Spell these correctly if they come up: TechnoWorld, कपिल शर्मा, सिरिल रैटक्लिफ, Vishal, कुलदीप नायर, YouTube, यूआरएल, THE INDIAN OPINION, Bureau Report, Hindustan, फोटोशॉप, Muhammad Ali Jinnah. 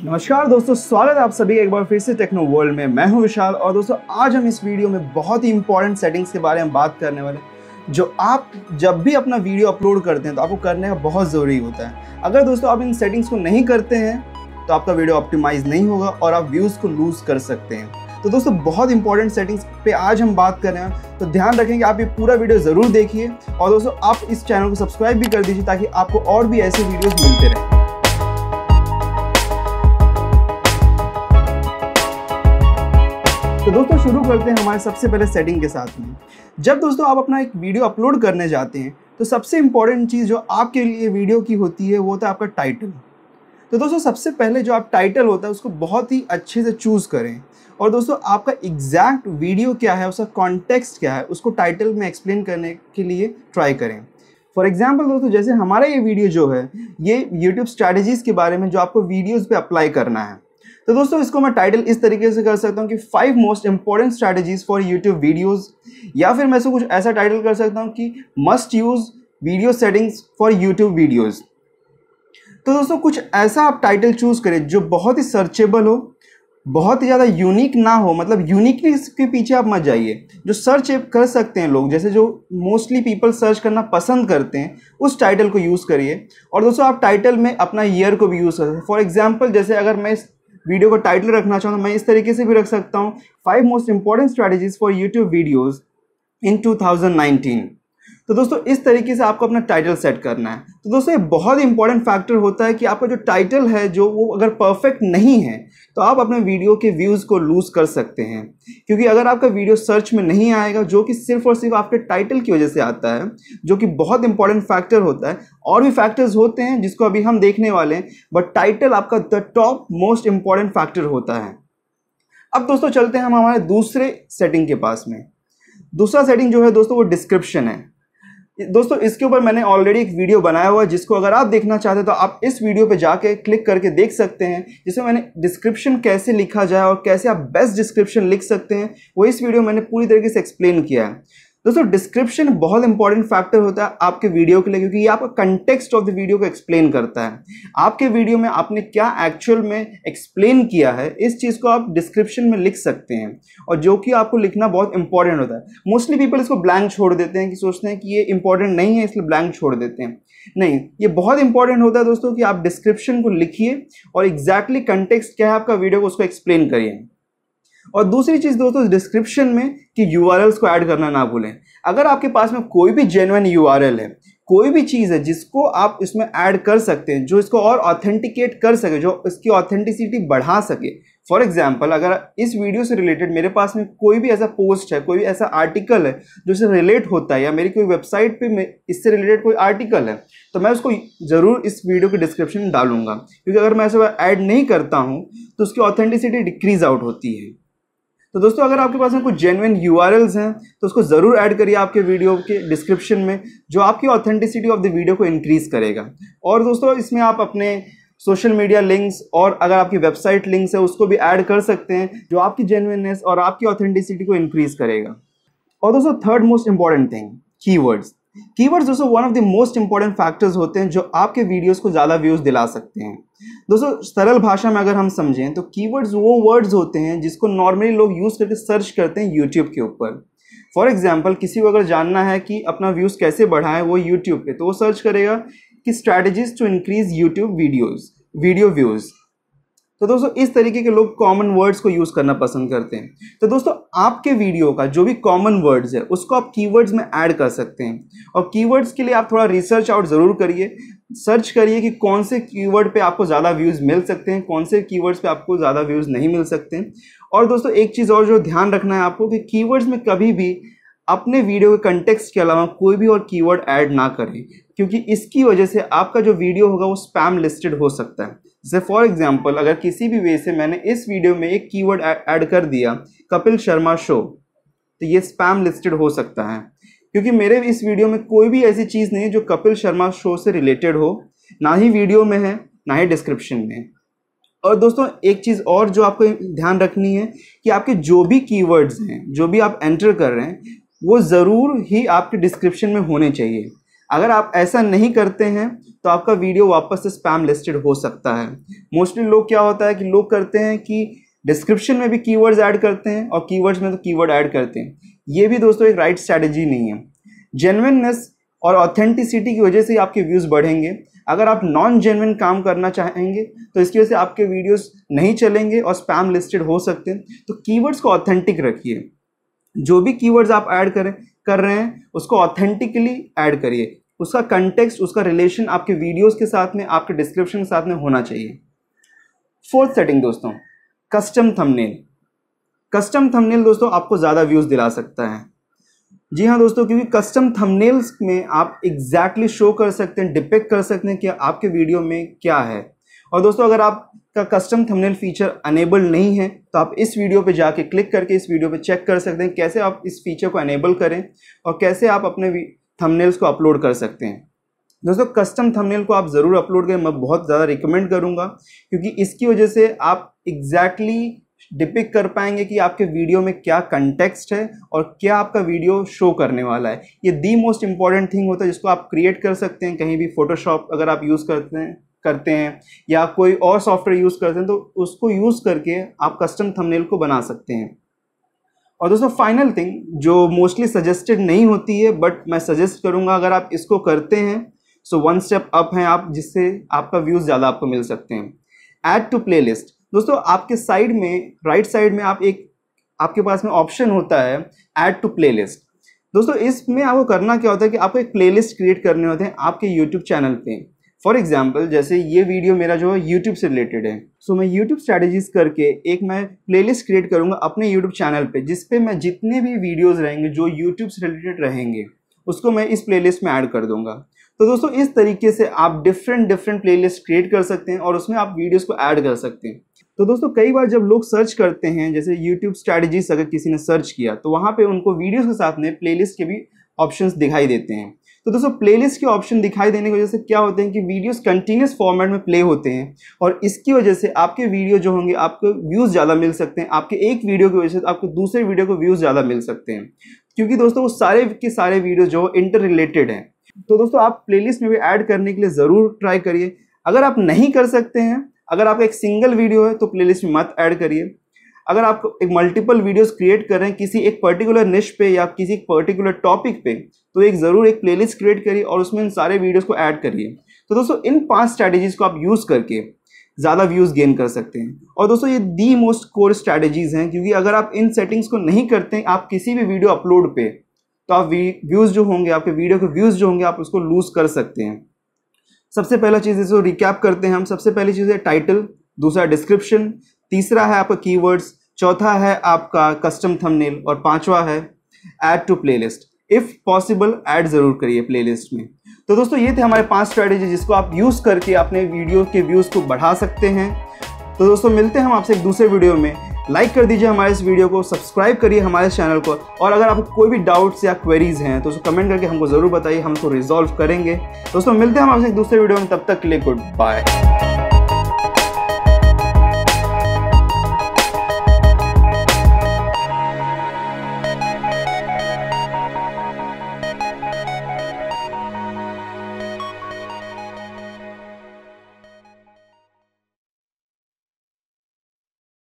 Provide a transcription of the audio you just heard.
नमस्कार दोस्तों, स्वागत है आप सभी एक बार फिर से टेक्नो वर्ल्ड में। मैं हूं विशाल और दोस्तों आज हम इस वीडियो में बहुत ही इंपॉर्टेंट सेटिंग्स के बारे में बात करने वाले हैं जो आप जब भी अपना वीडियो अपलोड करते हैं तो आपको करने का बहुत ज़रूरी होता है। अगर दोस्तों आप इन सेटिंग्स को नहीं करते हैं तो आपका वीडियो ऑप्टिमाइज नहीं होगा और आप व्यूज़ को लूज़ कर सकते हैं। तो दोस्तों बहुत इंपॉर्टेंट सेटिंग्स पे आज हम बात कर रहे हैं, तो ध्यान रखें कि आप ये पूरा वीडियो ज़रूर देखिए और दोस्तों आप इस चैनल को सब्सक्राइब भी कर दीजिए ताकि आपको और भी ऐसे वीडियोज़ मिलते रहें। तो दोस्तों शुरू करते हैं हमारे सबसे पहले सेटिंग के साथ में। जब दोस्तों आप अपना एक वीडियो अपलोड करने जाते हैं तो सबसे इम्पॉर्टेंट चीज़ जो आपके लिए वीडियो की होती है वो होता है आपका टाइटल। तो दोस्तों सबसे पहले जो आप टाइटल होता है उसको बहुत ही अच्छे से चूज़ करें और दोस्तों आपका एग्जैक्ट वीडियो क्या है, उसका कॉन्टेक्स्ट क्या है, उसको टाइटल में एक्सप्लेन करने के लिए ट्राई करें। फॉर एग्जाम्पल दोस्तों जैसे हमारा ये वीडियो जो है ये यूट्यूब स्ट्रैटेजीज़ के बारे में जो आपको वीडियोज़ पर अप्लाई करना है, तो दोस्तों इसको मैं टाइटल इस तरीके से कर सकता हूँ कि 5 most important strategies for YouTube videos, या फिर मैं इसको कुछ ऐसा टाइटल कर सकता हूँ कि must use video settings for YouTube videos. तो दोस्तों कुछ ऐसा आप टाइटल चूज़ करें जो बहुत ही सर्चेबल हो, बहुत ही ज़्यादा यूनिक ना हो, मतलब यूनिकनेस के पीछे आप मत जाइए, जो सर्च कर सकते हैं लोग, जैसे जो मोस्टली पीपल सर्च करना पसंद करते हैं उस टाइटल को यूज़ करिए। और दोस्तों आप टाइटल में अपना ईयर को भी यूज़ कर सकते हैं। फॉर एग्जाम्पल जैसे अगर मैं वीडियो का टाइटल रखना चाहूँ तो मैं इस तरीके से भी रख सकता हूँ 5 most important strategies for YouTube videos in 2019। तो दोस्तों इस तरीके से आपको अपना टाइटल सेट करना है। तो दोस्तों ये बहुत इंपॉर्टेंट फैक्टर होता है कि आपका जो टाइटल है जो वो अगर परफेक्ट नहीं है तो आप अपने वीडियो के व्यूज़ को लूज़ कर सकते हैं, क्योंकि अगर आपका वीडियो सर्च में नहीं आएगा जो कि सिर्फ और सिर्फ आपके टाइटल की वजह से आता है, जो कि बहुत इंपॉर्टेंट फैक्टर होता है। और भी फैक्टर्स होते हैं जिसको अभी हम देखने वाले हैं, बट टाइटल आपका the top most important factor होता है। अब दोस्तों चलते हैं हम हमारे दूसरे सेटिंग के पास में। दूसरा सेटिंग जो है दोस्तों वो डिस्क्रिप्शन है। दोस्तों इसके ऊपर मैंने ऑलरेडी एक वीडियो बनाया हुआ है जिसको अगर आप देखना चाहते हैं तो आप इस वीडियो पे जाके क्लिक करके देख सकते हैं, जिसमें मैंने डिस्क्रिप्शन कैसे लिखा जाए और कैसे आप बेस्ट डिस्क्रिप्शन लिख सकते हैं वो इस वीडियो मैंने पूरी तरीके से एक्सप्लेन किया है। दोस्तों डिस्क्रिप्शन बहुत इंपॉर्टेंट फैक्टर होता है आपके वीडियो के लिए, क्योंकि ये आपका कंटेक्स्ट ऑफ द वीडियो को एक्सप्लेन करता है। आपके वीडियो में आपने क्या एक्चुअल में एक्सप्लेन किया है इस चीज़ को आप डिस्क्रिप्शन में लिख सकते हैं, और जो कि आपको लिखना बहुत इंपॉर्टेंट होता है। मोस्टली पीपल इसको ब्लैंक छोड़ देते हैं कि सोचते हैं कि ये इंपॉर्टेंट नहीं है इसलिए ब्लैंक छोड़ देते हैं। नहीं, ये बहुत इंपॉर्टेंट होता है दोस्तों कि आप डिस्क्रिप्शन को लिखिए और एग्जैक्टली कंटेक्स्ट क्या है आपका वीडियो को उसको एक्सप्लेन करिए। और दूसरी चीज़ दोस्तों डिस्क्रिप्शन में कि यूआरएल्स को ऐड करना ना भूलें। अगर आपके पास में कोई भी जेन्युइन यूआरएल है, कोई भी चीज़ है जिसको आप इसमें ऐड कर सकते हैं जो इसको और ऑथेंटिकेट कर सके, जो इसकी ऑथेंटिसिटी बढ़ा सके। फॉर एग्जांपल अगर इस वीडियो से रिलेटेड मेरे पास में कोई भी ऐसा पोस्ट है, कोई भी ऐसा आर्टिकल है जो इससे रिलेट होता है, या मेरी कोई वेबसाइट पे इससे रिलेटेड कोई आर्टिकल है, तो मैं उसको ज़रूर इस वीडियो के डिस्क्रिप्शन में डालूंगा, क्योंकि अगर मैं ऐसा ऐड नहीं करता हूँ तो उसकी ऑथेंटिसिटी डिक्रीज आउट होती है। तो दोस्तों अगर आपके पास में कुछ जेन्युइन यूआरएल्स हैं तो उसको ज़रूर ऐड करिए आपके वीडियो के डिस्क्रिप्शन में, जो आपकी ऑथेंटिसिटी ऑफ द वीडियो को इंक्रीज़ करेगा। और दोस्तों इसमें आप अपने सोशल मीडिया लिंक्स और अगर आपकी वेबसाइट लिंक्स है उसको भी ऐड कर सकते हैं, जो आपकी जेन्युइननेस और आपकी ऑथेंटिसिटी को इंक्रीज़ करेगा। और दोस्तों third most important thing keywords. Keywords दोस्तों one of the most important factors होते हैं जो आपके वीडियोस को ज़्यादा व्यूज़ दिला सकते हैं। दोस्तों सरल भाषा में अगर हम समझें तो कीवर्ड्स वो वर्ड्स होते हैं जिसको नॉर्मली लोग यूज़ करके सर्च करते हैं यूट्यूब के ऊपर। फॉर एग्जांपल किसी को अगर जानना है कि अपना व्यूज़ कैसे बढ़ाएं वो यूट्यूब पे, तो वो सर्च करेगा कि strategies to increase YouTube video views. तो दोस्तों इस तरीके के लोग कॉमन वर्ड्स को यूज़ करना पसंद करते हैं। तो दोस्तों आपके वीडियो का जो भी कॉमन वर्ड्स है उसको आप कीवर्ड्स में ऐड कर सकते हैं, और कीवर्ड्स के लिए आप थोड़ा रिसर्च आउट ज़रूर करिए, सर्च करिए कि कौन से कीवर्ड पे आपको ज़्यादा व्यूज़ मिल सकते हैं, कौन से कीवर्ड्स पे आपको ज़्यादा व्यूज़ नहीं मिल सकते हैं। और दोस्तों एक चीज़ और जो ध्यान रखना है आपको कि कीवर्ड्स में कभी भी अपने वीडियो के कंटेक्स्ट के अलावा कोई भी और कीवर्ड ऐड ना करें, क्योंकि इसकी वजह से आपका जो वीडियो होगा वो स्पैम लिस्टेड हो सकता है। जैसे फॉर एग्जांपल अगर किसी भी वे से मैंने इस वीडियो में एक कीवर्ड ऐड कर दिया कपिल शर्मा शो, तो ये स्पैम लिस्टेड हो सकता है, क्योंकि मेरे इस वीडियो में कोई भी ऐसी चीज़ नहीं है जो कपिल शर्मा शो से रिलेटेड हो, ना ही वीडियो में है ना ही डिस्क्रिप्शन में। और दोस्तों एक चीज़ और जो आपको ध्यान रखनी है कि आपके जो भी कीवर्ड्स हैं जो भी आप एंटर कर रहे हैं वो ज़रूर ही आपके डिस्क्रिप्शन में होने चाहिए। अगर आप ऐसा नहीं करते हैं तो आपका वीडियो वापस से स्पैम लिस्टेड हो सकता है। मोस्टली लोग क्या होता है कि लोग करते हैं कि डिस्क्रिप्शन में भी कीवर्ड्स ऐड करते हैं और कीवर्ड्स में तो कीवर्ड ऐड करते हैं। ये भी दोस्तों एक राइट स्ट्रैटेजी नहीं है। जेन्युइननेस और ऑथेंटिसिटी की वजह से आपके व्यूज़ बढ़ेंगे। अगर आप नॉन जेन्युइन काम करना चाहेंगे तो इसकी वजह से आपके वीडियोस नहीं चलेंगे और स्पैम लिस्टेड हो सकते हैं। तो कीवर्ड्स को ऑथेंटिक रखिए। जो भी कीवर्ड्स आप ऐड कर रहे हैं उसको ऑथेंटिकली ऐड करिए। उसका कंटेक्स्ट, उसका रिलेशन आपके वीडियोस के साथ में, आपके डिस्क्रिप्शन के साथ में होना चाहिए। फोर्थ सेटिंग दोस्तों, कस्टम थंबनेल। कस्टम थंबनेल दोस्तों आपको ज़्यादा व्यूज़ दिला सकता है। जी हाँ दोस्तों, क्योंकि कस्टम थंबनेल्स में आप एग्जैक्टली शो कर सकते हैं, डिपिक्ट कर सकते हैं कि आपके वीडियो में क्या है। और दोस्तों अगर आपका कस्टम थंबनेल फीचर अनेबल नहीं है तो आप इस वीडियो पे जाके क्लिक करके इस वीडियो पे चेक कर सकते हैं कैसे आप इस फीचर को अनेबल करें और कैसे आप अपने थंबनेल्स को अपलोड कर सकते हैं। दोस्तों कस्टम थंबनेल को आप ज़रूर अपलोड करें, मैं बहुत ज़्यादा रिकमेंड करूँगा, क्योंकि इसकी वजह से आप एग्जैक्टली डिपिक कर पाएंगे कि आपके वीडियो में क्या कंटेक्स्ट है और क्या आपका वीडियो शो करने वाला है। ये दी मोस्ट इम्पॉर्टेंट थिंग होता है जिसको आप क्रिएट कर सकते हैं कहीं भी। फोटोशॉप अगर आप यूज़ करते हैं या कोई और सॉफ्टवेयर यूज़ करते हैं तो उसको यूज़ करके आप कस्टम थंबनेल को बना सकते हैं। और दोस्तों फाइनल थिंग जो मोस्टली सजेस्टेड नहीं होती है बट मैं सजेस्ट करूँगा अगर आप इसको करते हैं सो वन स्टेप अप हैं आप, जिससे आपका व्यूज़ ज़्यादा आपको मिल सकते हैं। ऐड टू प्ले लिस्ट दोस्तों, आपके साइड में राइट साइड में आप एक आपके पास में ऑप्शन होता है ऐड टू प्लेलिस्ट। दोस्तों इसमें आपको करना क्या होता है कि आपको एक प्लेलिस्ट क्रिएट करने होते हैं आपके यूट्यूब चैनल पे। फॉर एग्जांपल जैसे ये वीडियो मेरा जो है यूट्यूब से रिलेटेड है, सो मैं यूट्यूब स्ट्रैटेजीज करके एक मैं प्लेलिस्ट क्रिएट करूँगा अपने यूट्यूब चैनल पर, जिसपे मैं जितने भी वीडियोज़ रहेंगे जो यूट्यूब से रिलेटेड रहेंगे उसको मैं इस प्लेलिस्ट में ऐड कर दूँगा। तो दोस्तों इस तरीके से आप डिफरेंट प्लेलिस्ट क्रिएट कर सकते हैं और उसमें आप वीडियोज़ को ऐड कर सकते हैं। तो दोस्तों कई बार जब लोग सर्च करते हैं जैसे YouTube स्ट्रैटेजीज अगर किसी ने सर्च किया तो वहाँ पे उनको वीडियोस के साथ में प्लेलिस्ट के भी ऑप्शंस दिखाई देते हैं। तो दोस्तों प्लेलिस्ट के ऑप्शन दिखाई देने की वजह से क्या होते हैं कि वीडियोस कंटिन्यूस फॉर्मेट में प्ले होते हैं और इसकी वजह से आपके वीडियो जो होंगे आपको व्यूज़ ज़्यादा मिल सकते हैं। आपके एक वीडियो की वजह से आपको दूसरे वीडियो को व्यूज़ ज़्यादा मिल सकते हैं, क्योंकि दोस्तों वो सारे के सारे वीडियो जो इंटर रिलेटेड हैं। तो दोस्तों आप प्लेलिस्ट में भी ऐड करने के लिए ज़रूर ट्राई करिए। अगर आप नहीं कर सकते हैं, अगर आपका एक सिंगल वीडियो है तो प्लेलिस्ट में मत ऐड करिए। अगर आप एक मल्टीपल वीडियोस क्रिएट कर रहे हैं किसी एक पर्टिकुलर निश पे या किसी एक पर्टिकुलर टॉपिक पे, तो ज़रूर एक प्लेलिस्ट क्रिएट करिए और उसमें इन सारे वीडियोस को ऐड करिए। तो दोस्तों इन 5 स्ट्रैटेजीज़ को आप यूज़ करके ज़्यादा व्यूज़ गेन कर सकते हैं। और दोस्तों ये दी मोस्ट कोर स्ट्रैटेजीज़ हैं, क्योंकि अगर आप इन सेटिंग्स को नहीं करते आप किसी भी वीडियो अपलोड पे, तो आप व्यूज़ जो होंगे आपके वीडियो के व्यूज़ जो होंगे आप उसको लूज़ कर सकते हैं। सबसे पहला चीज़ इसको रिकैप करते हैं हम। सबसे पहली चीज़ है टाइटल, दूसरा डिस्क्रिप्शन, तीसरा है आपका कीवर्ड्स, चौथा है आपका कस्टम थंबनेल और पांचवा है add to playlist. If possible add ज़रूर करिए प्लेलिस्ट में। तो दोस्तों ये थे हमारे 5 स्ट्रैटेजी जिसको आप यूज़ करके अपने वीडियो के व्यूज़ को बढ़ा सकते हैं। तो दोस्तों मिलते हैं हम आपसे एक दूसरे वीडियो में। लाइक कर दीजिए हमारे इस वीडियो को, सब्सक्राइब करिए हमारे चैनल को, और अगर आपको कोई भी डाउट्स या क्वेरीज़ हैं तो उसको कमेंट करके हमको ज़रूर बताइए, हम उसको रिजॉल्व करेंगे। दोस्तों मिलते हैं हम आपसे एक दूसरे वीडियो में, तब तक के लिए गुड बाय।